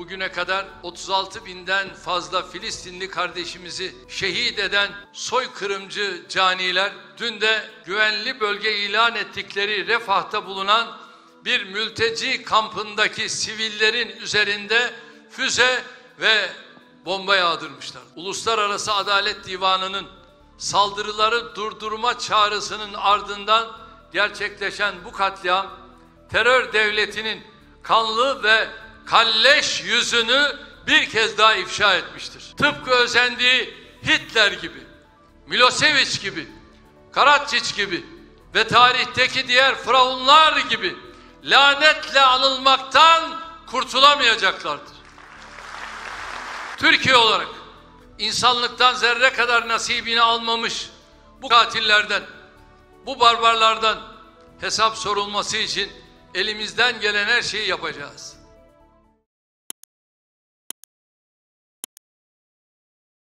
Bugüne kadar 36 binden fazla Filistinli kardeşimizi şehit eden soykırımcı caniler, dün de güvenli bölge ilan ettikleri Refah'ta bulunan bir mülteci kampındaki sivillerin üzerinde füze ve bomba yağdırmışlar. Uluslararası Adalet Divanı'nın saldırıları durdurma çağrısının ardından gerçekleşen bu katliam, terör devletinin kanlı ve kalleş yüzünü bir kez daha ifşa etmiştir. Tıpkı özendiği Hitler gibi, Miloseviç gibi, Karadžić gibi ve tarihteki diğer firavunlar gibi lanetle anılmaktan kurtulamayacaklardır. Türkiye olarak insanlıktan zerre kadar nasibini almamış bu katillerden, bu barbarlardan hesap sorulması için elimizden gelen her şeyi yapacağız.